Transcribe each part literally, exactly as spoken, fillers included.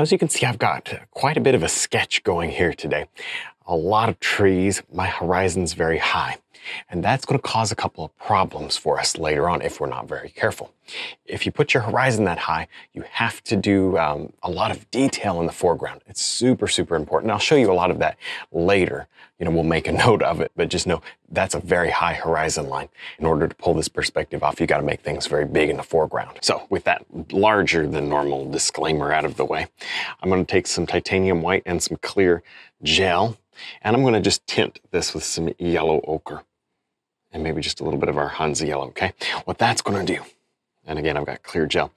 Now, as you can see, I've got quite a bit of a sketch going here today. A lot of trees, my horizon's very high, and that's going to cause a couple of problems for us later on if we're not very careful. If you put your horizon that high, you have to do um, a lot of detail in the foreground. It's super, super important. I'll show you a lot of that later. You know, we'll make a note of it, but just know that's a very high horizon line. In order to pull this perspective off, you got to make things very big in the foreground. So with that larger than normal disclaimer out of the way, I'm going to take some titanium white and some clear gel, and I'm going to just tint this with some yellow ochre and maybe just a little bit of our Hansa yellow, okay? What that's going to do, and again, I've got clear gel.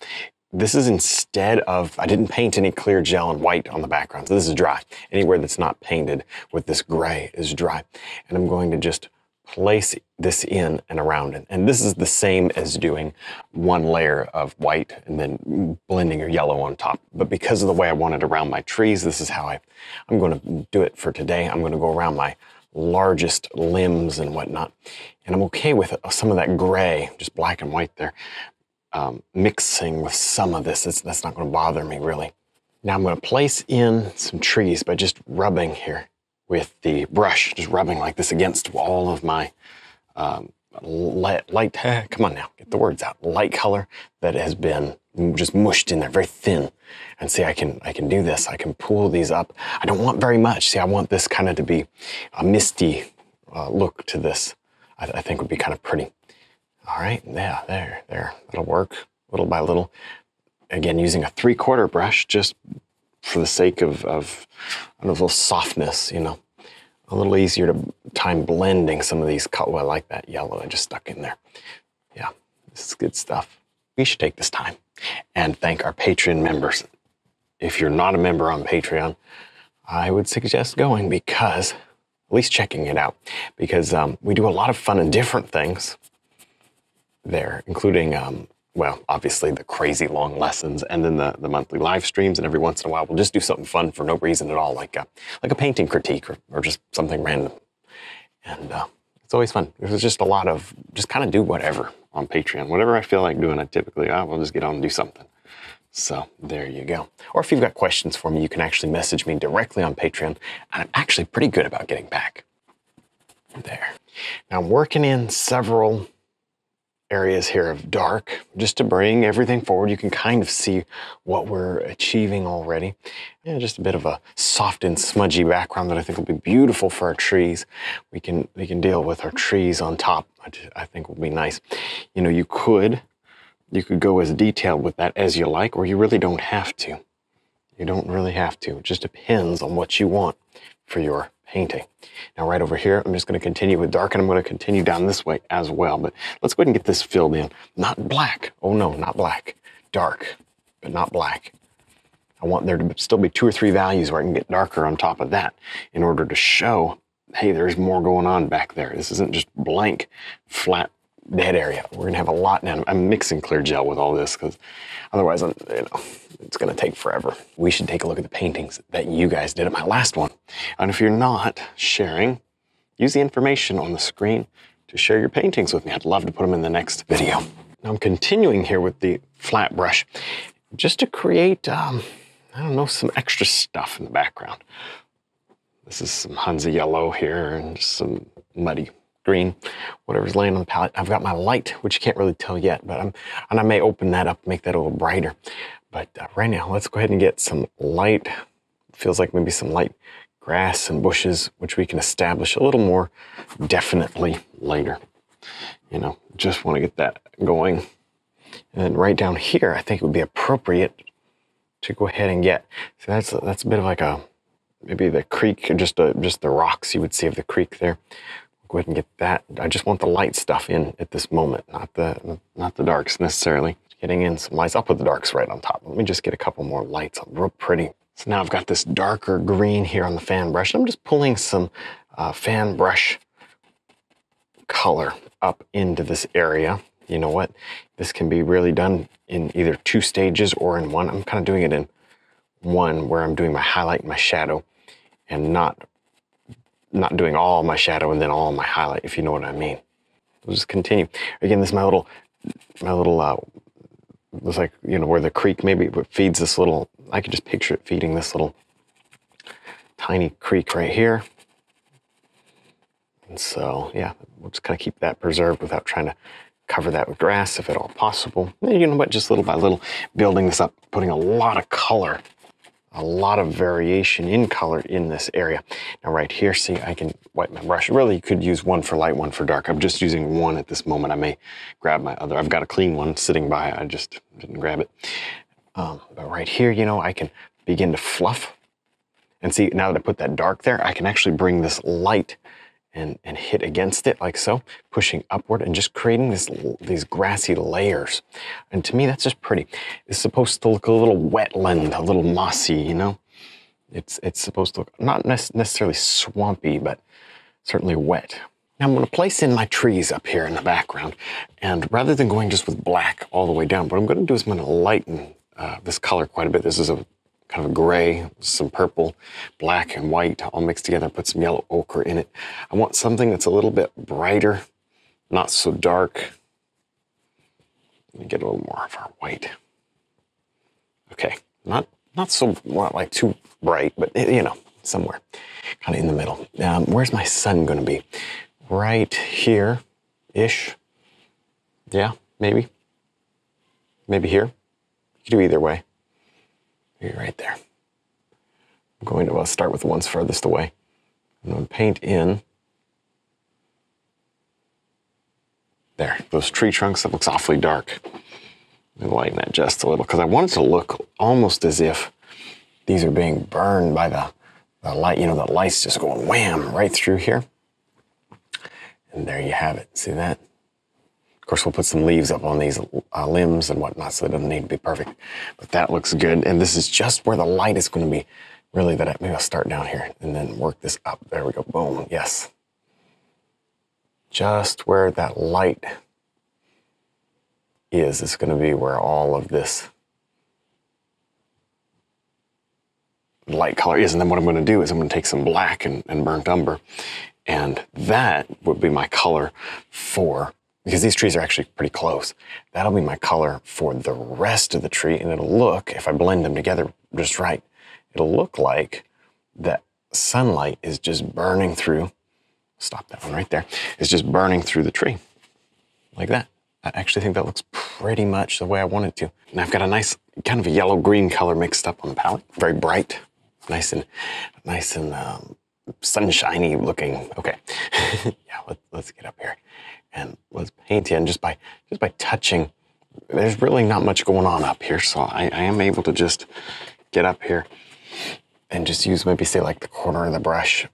This is instead of, I didn't paint any clear gel and white on the background, so this is dry. Anywhere that's not painted with this gray is dry. And I'm going to just place this in and around it. And this is the same as doing one layer of white and then blending your yellow on top. But because of the way I want it around my trees, this is how I, I'm going to do it for today. I'm going to go around my largest limbs and whatnot. And I'm okay with some of that gray, just black and white there, um, mixing with some of this. It's, that's not going to bother me really. Now I'm going to place in some trees by just rubbing here with the brush, just rubbing like this against all of my um, light, light, come on now, get the words out, light color that has been just mushed in there, very thin. And see, I can, I can do this, I can pull these up. I don't want very much. See, I want this kind of to be a misty uh, look to this, I, I think would be kind of pretty. All right, yeah, there, there, that'll work little by little. Again, using a three quarter brush, just for the sake of, of I don't know, a little softness, you know, a little easier to time blending some of these colors. Well, I like that yellow I just stuck in there. Yeah, this is good stuff. We should take this time and thank our Patreon members. If you're not a member on Patreon, I would suggest going, because, at least checking it out, because um, we do a lot of fun and different things there, including, um, well, obviously the crazy long lessons, and then the, the monthly live streams, and every once in a while we'll just do something fun for no reason at all, like a, like a painting critique or, or just something random. And uh, it's always fun. There's just a lot of, just kind of do whatever on Patreon. Whatever I feel like doing, I typically, I will just get on and do something. So there you go. Or if you've got questions for me, you can actually message me directly on Patreon, and I'm actually pretty good about getting back. There. Now I'm working in several areas here of dark, just to bring everything forward. You can kind of see what we're achieving already. Yeah, just a bit of a soft and smudgy background that I think will be beautiful for our trees. We can, we can deal with our trees on top, which I think will be nice. You know, you could, you could go as detailed with that as you like, or you really don't have to. You don't really have to. It just depends on what you want for your painting. Now right over here, I'm just going to continue with dark, and I'm going to continue down this way as well, but let's go ahead and get this filled in. Not black. Oh no, not black. Dark, but not black. I want there to still be two or three values where I can get darker on top of that in order to show, hey, there's more going on back there. This isn't just blank, flat, dead area. We're going to have a lot now. I'm mixing clear gel with all this because otherwise, I'm, you know, it's going to take forever. We should take a look at the paintings that you guys did at my last one. And if you're not sharing, use the information on the screen to share your paintings with me. I'd love to put them in the next video. Now I'm continuing here with the flat brush just to create, um, I don't know, some extra stuff in the background. This is some Hansa yellow here and just some muddy green, whatever's laying on the palette. I've got my light, which you can't really tell yet, but I'm, and I may open that up, make that a little brighter. But uh, right now, let's go ahead and get some light. Feels like maybe some light grass and bushes, which we can establish a little more definitely later. You know, just want to get that going. And then right down here, I think it would be appropriate to go ahead and get, so that's, that's a bit of like a, maybe the creek, or just, a, just the rocks you would see of the creek there. Go ahead and get that. I just want the light stuff in at this moment, not the not the darks necessarily. Getting in some lights. I'll put the darks right on top. Let me just get a couple more lights on, real pretty. So now I've got this darker green here on the fan brush. I'm just pulling some uh, fan brush color up into this area. You know what? This can be really done in either two stages or in one. I'm kind of doing it in one where I'm doing my highlight and my shadow and not not doing all my shadow and then all my highlight, if you know what I mean. We'll just continue. Again, this is my little, my little, uh, looks like, you know, where the creek maybe feeds this little I could just picture it feeding this little tiny creek right here. And so, yeah, we'll just kind of keep that preserved without trying to cover that with grass if at all possible. And you know what, just little by little, building this up, putting a lot of color, a lot of variation in color in this area. Now right here, see, I can wipe my brush. Really, you could use one for light, one for dark. I'm just using one at this moment. I may grab my other. I've got a clean one sitting by. I just didn't grab it. Um, but right here, you know, I can begin to fluff. And see, now that I put that dark there, I can actually bring this light and, and hit against it like so, pushing upward and just creating this, these grassy layers. And to me, that's just pretty. It's supposed to look a little wetland, a little mossy, you know? It's, it's supposed to look not necessarily swampy, but certainly wet. Now I'm gonna place in my trees up here in the background. And rather than going just with black all the way down, what I'm gonna do is I'm gonna lighten uh, this color quite a bit. This is a kind of a gray, some purple, black and white all mixed together. Put some yellow ochre in it. I want something that's a little bit brighter, not so dark. Let me get a little more of our white. Okay, not not so not like too bright, but you know, somewhere kind of in the middle. Um, where's my sun going to be? Right here, ish. Yeah, maybe. Maybe here. You could do either way. Right there. I'm going to uh, start with the ones furthest away. I'm going to paint in there. Those tree trunks, that looks awfully dark. I'm lighten that just a little because I want it to look almost as if these are being burned by the, the light. You know, the light's just going wham right through here. And there you have it. See that? Of course, we'll put some leaves up on these uh, limbs and whatnot, so it doesn't need to be perfect. But that looks good. And this is just where the light is going to be. Really, that I, maybe I'll start down here and then work this up. There we go. Boom. Yes. Just where that light is, it's going to be where all of this light color is. And then what I'm going to do is I'm going to take some black and, and burnt umber. And that would be my color for... because these trees are actually pretty close. That'll be my color for the rest of the tree, and it'll look, if I blend them together just right, it'll look like that sunlight is just burning through, stop that one right there, it's just burning through the tree, like that. I actually think that looks pretty much the way I want it to. And I've got a nice, kind of a yellow-green color mixed up on the palette, very bright, nice and, nice and um, sunshiny looking. Okay, yeah, let, let's get up here. And let's paint in just by just by touching. There's really not much going on up here, so I, I am able to just get up here and just use maybe say like the corner of the brush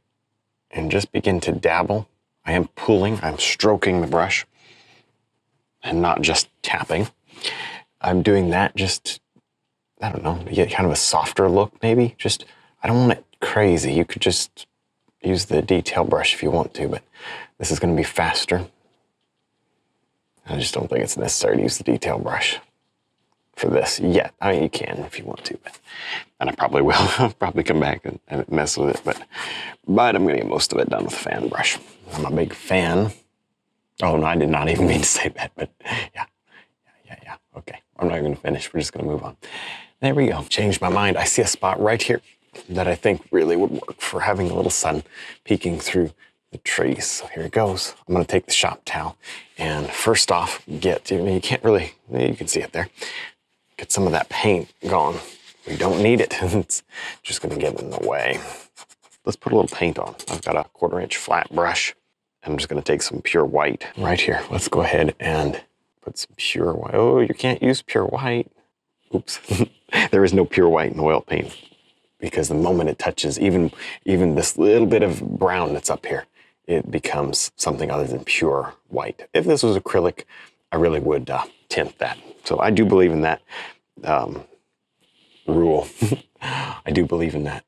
and just begin to dabble. I am pulling, I'm stroking the brush and not just tapping. I'm doing that just, I don't know, to get kind of a softer look maybe. Just, I don't want it crazy. You could just use the detail brush if you want to, but this is gonna be faster. I just don't think it's necessary to use the detail brush for this yet. I mean, you can if you want to, but, and I probably will. I'll probably come back and, and mess with it, but but I'm gonna get most of it done with a fan brush. I'm a big fan. Oh no, I did not even mean to say that, but yeah, yeah, yeah, yeah. Okay, I'm not even gonna finish. We're just gonna move on. There we go. Changed my mind. I see a spot right here that I think really would work for having a little sun peeking through the trees. So here it goes. I'm gonna take the shop towel and first off get, you know, you can't really, you can see it there, get some of that paint gone. We don't need it. It's just gonna get in the way. Let's put a little paint on. I've got a quarter inch flat brush. I'm just gonna take some pure white right here. Let's go ahead and put some pure white. Oh, you can't use pure white. Oops. There is no pure white in oil paint because the moment it touches even, even this little bit of brown that's up here, it becomes something other than pure white. If this was acrylic, I really would uh, tint that. So I do believe in that um, rule. I do believe in that,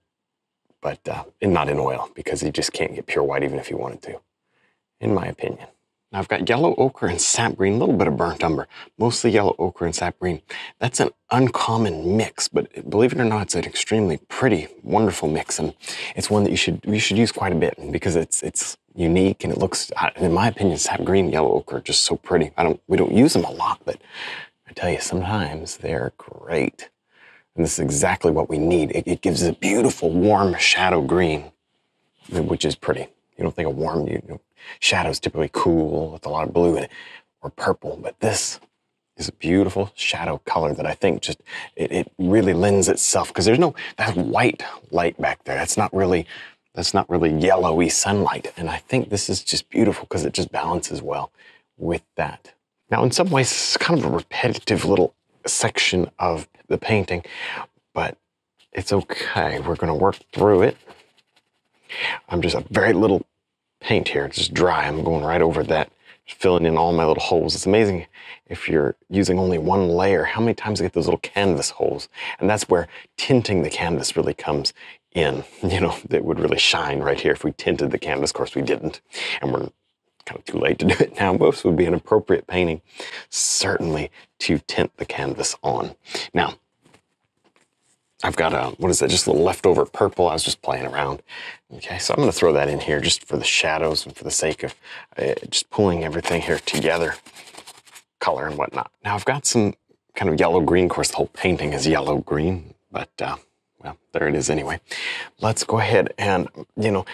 but uh, and not in oil because you just can't get pure white even if you wanted to, in my opinion. Now I've got yellow ochre and sap green, a little bit of burnt umber, mostly yellow ochre and sap green. That's an uncommon mix, but believe it or not, it's an extremely pretty, wonderful mix, and it's one that you should you should use quite a bit because it's it's unique and it looks, in my opinion, sap green, yellow ochre are just so pretty. I don't we don't use them a lot, but I tell you, sometimes they're great. And this is exactly what we need. It, it gives a beautiful, warm shadow green, which is pretty. You don't think of warm, you know, shadow's typically cool with a lot of blue in it or purple, but this is a beautiful shadow color that I think just, it, it really lends itself, because there's no, that white light back there, that's not really, that's not really yellowy sunlight. And I think this is just beautiful because it just balances well with that. Now, in some ways, it's kind of a repetitive little section of the painting, but it's okay. We're gonna work through it. I'm just a very little paint here, it's just dry. I'm going right over that, just filling in all my little holes. It's amazing if you're using only one layer, how many times I get those little canvas holes. And that's where tinting the canvas really comes in. You know, it would really shine right here if we tinted the canvas. Of course, we didn't. And we're kind of too late to do it now. This would be an appropriate painting, certainly, to tint the canvas on. Now, I've got a, what is that, just a little leftover purple. I was just playing around. Okay, so I'm gonna throw that in here just for the shadows and for the sake of uh, just pulling everything here together, color and whatnot. Now I've got some kind of yellow-green. Of course, the whole painting is yellow-green, but uh, well, there it is anyway. Let's go ahead and, you know,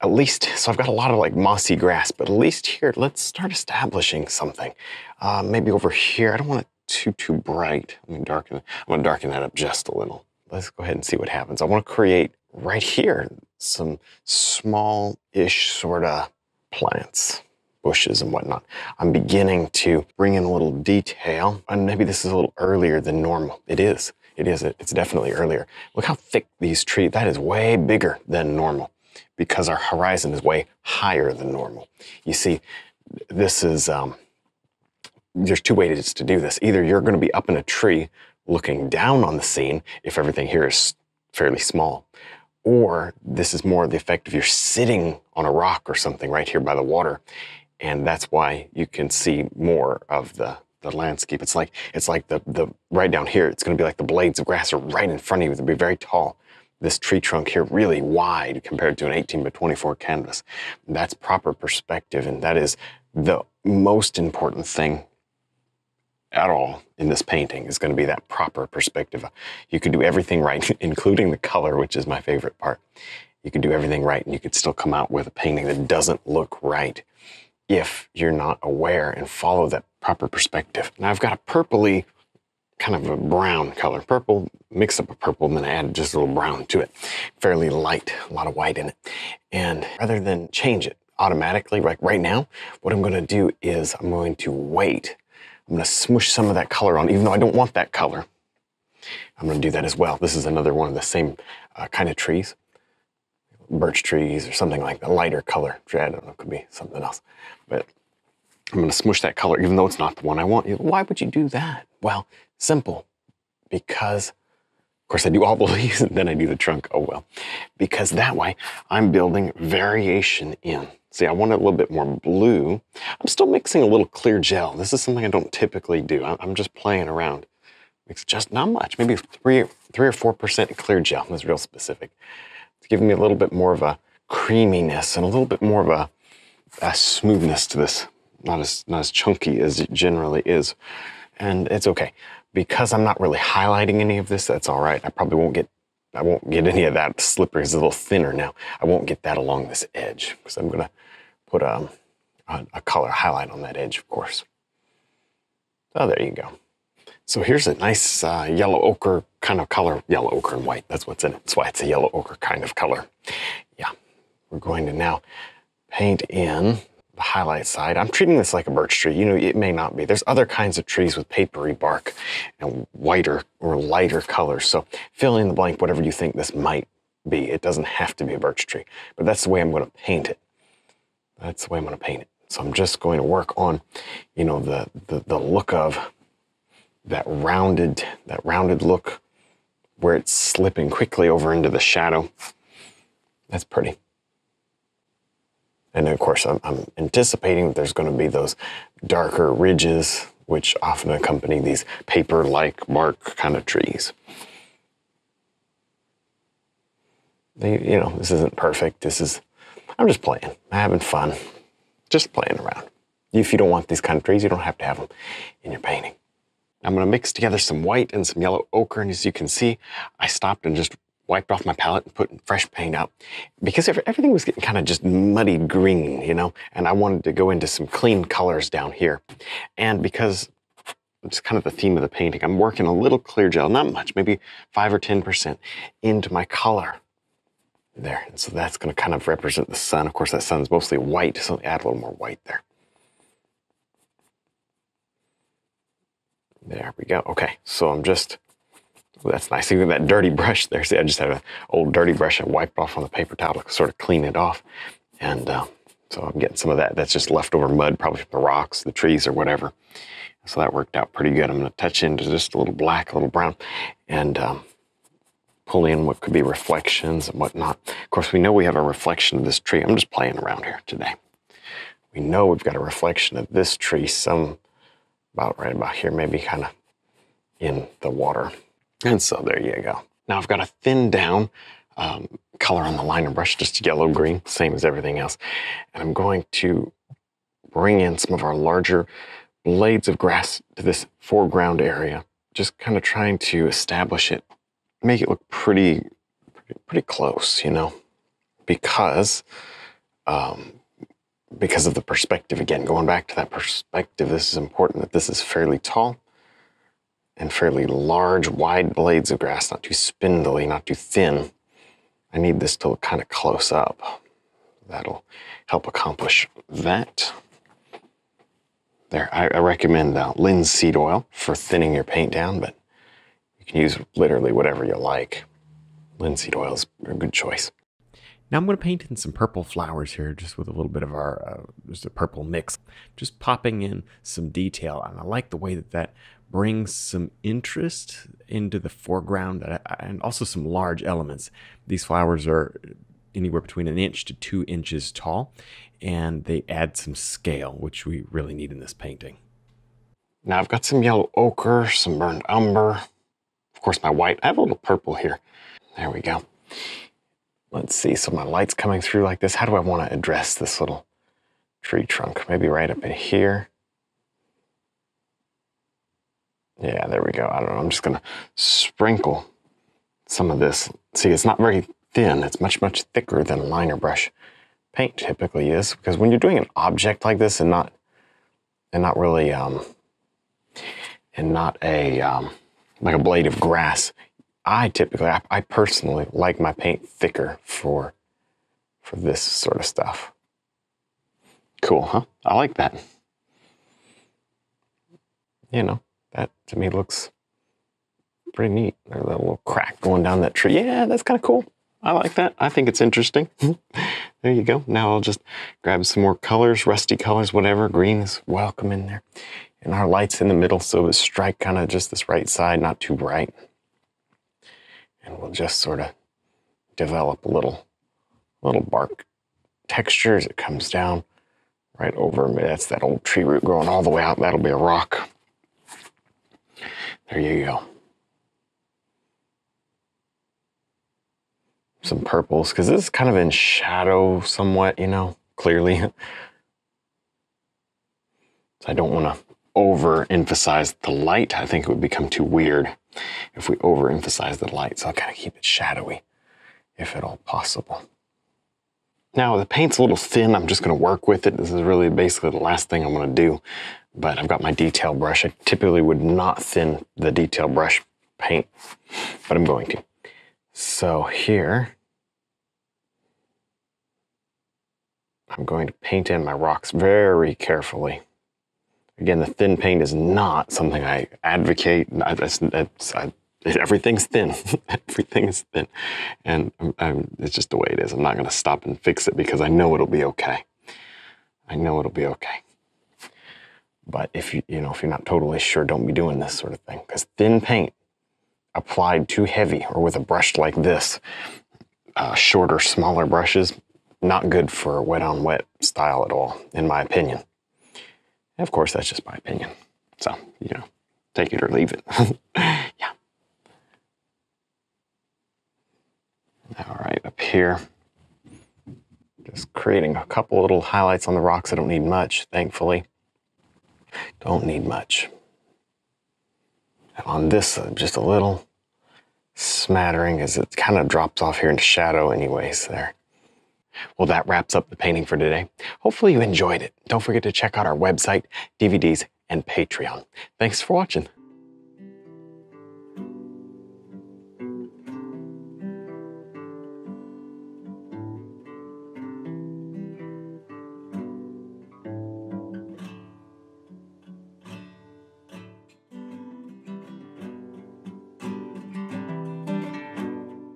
at least, so I've got a lot of like mossy grass, but at least here, let's start establishing something. Uh, maybe over here, I don't want it too, too bright. I'm gonna darken, I'm gonna darken that up just a little. Let's go ahead and see what happens. I wanna create right here some small-ish sort of plants, bushes and whatnot. I'm beginning to bring in a little detail, and maybe this is a little earlier than normal. It is, it is, it's definitely earlier. Look how thick these trees, that is way bigger than normal, because our horizon is way higher than normal. You see, this is, um, there's two ways to do this. Either you're gonna be up in a tree looking down on the scene if everything here is fairly small, or this is more the effect of you're sitting on a rock or something right here by the water, and that's why you can see more of the, the landscape. It's like, it's like the, the, right down here, it's gonna be like the blades of grass are right in front of you, they'll be very tall. This tree trunk here really wide compared to an eighteen by twenty-four canvas. That's proper perspective, and that is the most important thing at all in this painting is gonna be that proper perspective. You could do everything right, including the color, which is my favorite part. You could do everything right and you could still come out with a painting that doesn't look right if you're not aware and follow that proper perspective. Now I've got a purpley, kind of a brown color, purple, mix up a purple and then add just a little brown to it. Fairly light, a lot of white in it. And rather than change it automatically, like right now, what I'm gonna do is I'm going to wait. I'm gonna smoosh some of that color on, even though I don't want that color. I'm gonna do that as well. This is another one of the same uh, kind of trees, birch trees or something like that, lighter color. I don't know, it could be something else. But I'm gonna smoosh that color, even though it's not the one I want. Why would you do that? Well, simple, because, of course, I do all the leaves and then I do the trunk, oh well. Because that way, I'm building variation in. See, I want a little bit more blue. I'm still mixing a little clear gel. This is something I don't typically do. I'm just playing around. It's just not much, maybe three, three or four percent clear gel. That's real specific. It's giving me a little bit more of a creaminess and a little bit more of a, a smoothness to this. Not as, not as chunky as it generally is. And it's okay. Because I'm not really highlighting any of this, that's all right. I probably won't get, I won't get any of that slippery, it's a little thinner now. I won't get that along this edge because I'm gonna put a, a, a color highlight on that edge, of course. Oh, there you go. So here's a nice uh, yellow ochre kind of color, yellow ochre and white, that's what's in it. That's why it's a yellow ochre kind of color. Yeah, we're going to now paint in the highlight side. I'm treating this like a birch tree. You know, it may not be. There's other kinds of trees with papery bark and whiter or lighter colors. So fill in the blank, whatever you think this might be. It doesn't have to be a birch tree, but that's the way I'm going to paint it. That's the way I'm going to paint it. So I'm just going to work on, you know, the, the, the look of that rounded, that rounded look where it's slipping quickly over into the shadow. That's pretty. And of course, I'm, I'm anticipating that there's going to be those darker ridges, which often accompany these paper-like bark kind of trees. They, you know, this isn't perfect. This is, I'm just playing, I'm having fun, just playing around. If you don't want these kind of trees, you don't have to have them in your painting. I'm gonna mix together some white and some yellow ochre, and as you can see, I stopped and just wiped off my palette and put fresh paint out because everything was getting kind of just muddy green, you know, and I wanted to go into some clean colors down here. And because it's kind of the theme of the painting, I'm working a little clear gel, not much, maybe five or ten percent into my color there. And so that's gonna kind of represent the sun. Of course, that sun's mostly white, so add a little more white there. There we go. Okay, so I'm just, well, that's nice. Even that dirty brush there. See, I just had an old dirty brush I wiped off on the paper towel to sort of clean it off. And uh, so I'm getting some of that. That's just leftover mud, probably from the rocks, the trees, or whatever. So that worked out pretty good. I'm going to touch into just a little black, a little brown, and um, pull in what could be reflections and whatnot. Of course, we know we have a reflection of this tree. I'm just playing around here today. We know we've got a reflection of this tree, some about right about here, maybe kind of in the water. And so there you go. Now I've got a thin down um, color on the liner brush, just yellow green, same as everything else. And I'm going to bring in some of our larger blades of grass to this foreground area, just kind of trying to establish it, make it look pretty, pretty, pretty close, you know, because, um, because of the perspective. Again, going back to that perspective, this is important that this is fairly tall and fairly large, wide blades of grass, not too spindly, not too thin. I need this to look kind of close up. That'll help accomplish that. There, I, I recommend uh, linseed oil for thinning your paint down, but you can use literally whatever you like. Linseed oil is a good choice. Now I'm going to paint in some purple flowers here, just with a little bit of our, uh, just a purple mix. Just popping in some detail, and I like the way that that brings some interest into the foreground and also some large elements. These flowers are anywhere between an inch to two inches tall, and they add some scale, which we really need in this painting. Now I've got some yellow ochre, some burnt umber, of course my white. I have a little purple here. There we go. Let's see, so my light's coming through like this. How do I want to address this little tree trunk? Maybe right up in here. Yeah, there we go. I don't know, I'm just gonna sprinkle some of this. See, it's not very thin. It's much, much thicker than liner brush paint typically is, because when you're doing an object like this and not, and not really, um, and not a, um, like a blade of grass, I typically, I, I personally like my paint thicker for, for this sort of stuff. Cool, huh? I like that. You know, that to me looks pretty neat. There's that little crack going down that tree. Yeah, that's kind of cool. I like that. I think it's interesting. There you go. Now I'll just grab some more colors, rusty colors, whatever. Green is welcome in there. And our light's in the middle, so it strike kind of just this right side, not too bright. And we'll just sort of develop a little, little bark texture as it comes down right over. That's that old tree root growing all the way out. That'll be a rock. There you go. Some purples, because this is kind of in shadow somewhat, you know, clearly. So I don't want to overemphasize the light. I think it would become too weird if we overemphasize the light. So I'll kind of keep it shadowy, if at all possible. Now the paint's a little thin. I'm just going to work with it. This is really basically the last thing I'm going to do. But I've got my detail brush. I typically would not thin the detail brush paint, but I'm going to. So here, I'm going to paint in my rocks very carefully. Again, the thin paint is not something I advocate. I, I, I, everything's thin. Everything is thin. And I'm, I'm, it's just the way it is. I'm not going to stop and fix it because I know it'll be okay. I know it'll be okay. But if you, you know, if you're not totally sure, don't be doing this sort of thing, because thin paint applied too heavy or with a brush like this, uh, shorter, smaller brushes, not good for a wet on wet style at all, in my opinion. And of course, that's just my opinion. So, you know, take it or leave it. Yeah. All right, up here, just creating a couple little highlights on the rocks. I don't need much, thankfully. Don't need much. on this just a little smattering as it kind of drops off here into shadow anyways there. Well, that wraps up the painting for today. Hopefully you enjoyed it. Don't forget to check out our website, D V Ds, and Patreon. Thanks for watching.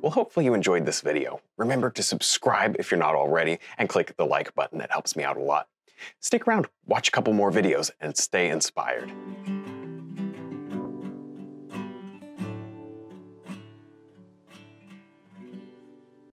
Well, hopefully you enjoyed this video. Remember to subscribe if you're not already and click the like button. It helps me out a lot. Stick around, watch a couple more videos, and stay inspired.